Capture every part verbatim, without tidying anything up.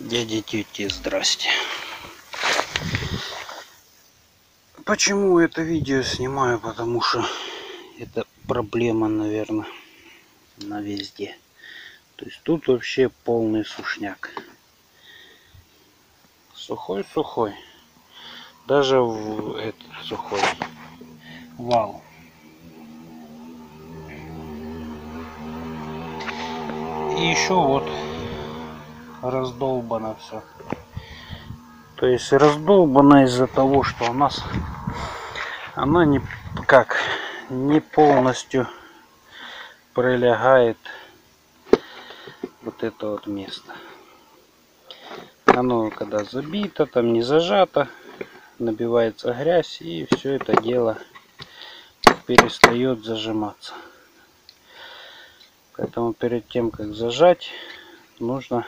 Дяди, тети, здрасте. Почему это видео снимаю? Потому что это проблема, наверное, на везде. То есть тут вообще полный сушняк. Сухой-сухой. Даже в этот сухой вал. И еще вот раздолбано все. То есть раздолбано из-за того, что у нас она не, как, не полностью прилегает вот это вот место. Оно когда забито, там не зажато, набивается грязь, и все это дело перестает зажиматься. Поэтому перед тем, как зажать, нужно,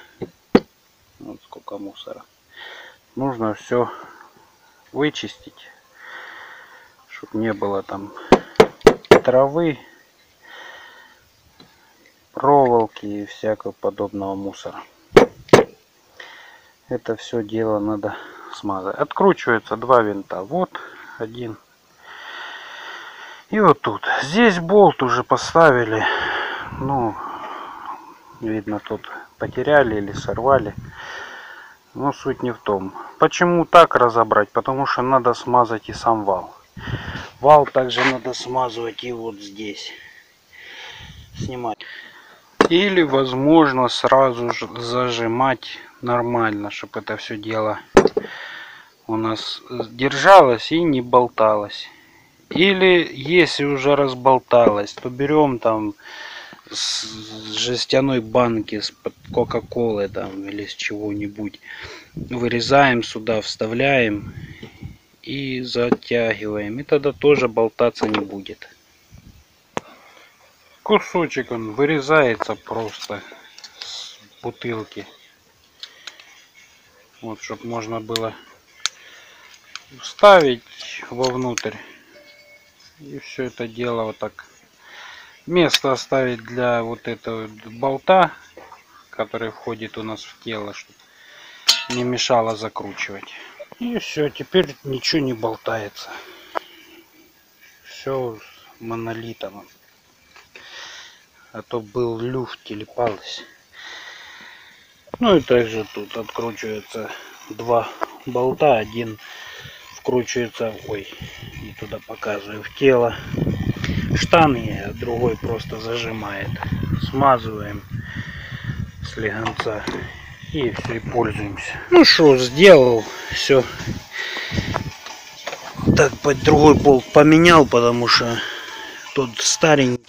вот сколько мусора, нужно все вычистить, чтобы не было там травы, проволоки и всякого подобного мусора. Это все дело надо смазать. Откручивается два винта. Вот один. И вот тут. Здесь болт уже поставили. Ну, видно, тут потеряли или сорвали. Но суть не в том. Почему так разобрать? Потому что надо смазать и сам вал. Вал также надо смазывать и вот здесь. Снимать. Или, возможно, сразу же зажимать нормально, чтобы это все дело у нас держалось и не болталось. Или если уже разболталось, то берем там с жестяной банки, с кока-колы там или с чего-нибудь, вырезаем сюда, вставляем и затягиваем, и тогда тоже болтаться не будет. Кусочек он вырезается просто с бутылки. Вот, чтобы можно было вставить вовнутрь. И все это дело вот так. Место оставить для вот этого болта, который входит у нас в тело, чтобы не мешало закручивать. И все, теперь ничего не болтается. Все монолитом. А то был люфт, телепалось. Ну и также тут откручиваются два болта, один вкручивается, ой, не туда показываю, в тело штанги, а другой просто зажимает. Смазываем с легонца и все, пользуемся. Ну что, сделал все. Так, под другой болт поменял, потому что тот старенький.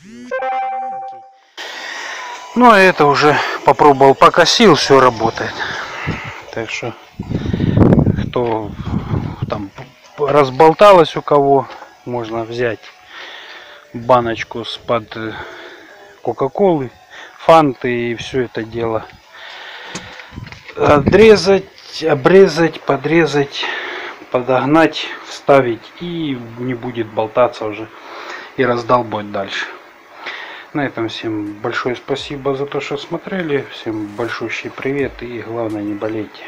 Ну а это уже попробовал, покосил, все работает. Так что, кто там разболталось у кого, можно взять баночку с-под кока-колы, фанты и все это дело отрезать, обрезать, подрезать, подогнать, вставить, и не будет болтаться уже и раздолбать дальше. На этом всем большое спасибо за то, что смотрели. Всем большущий привет и, главное, не болейте.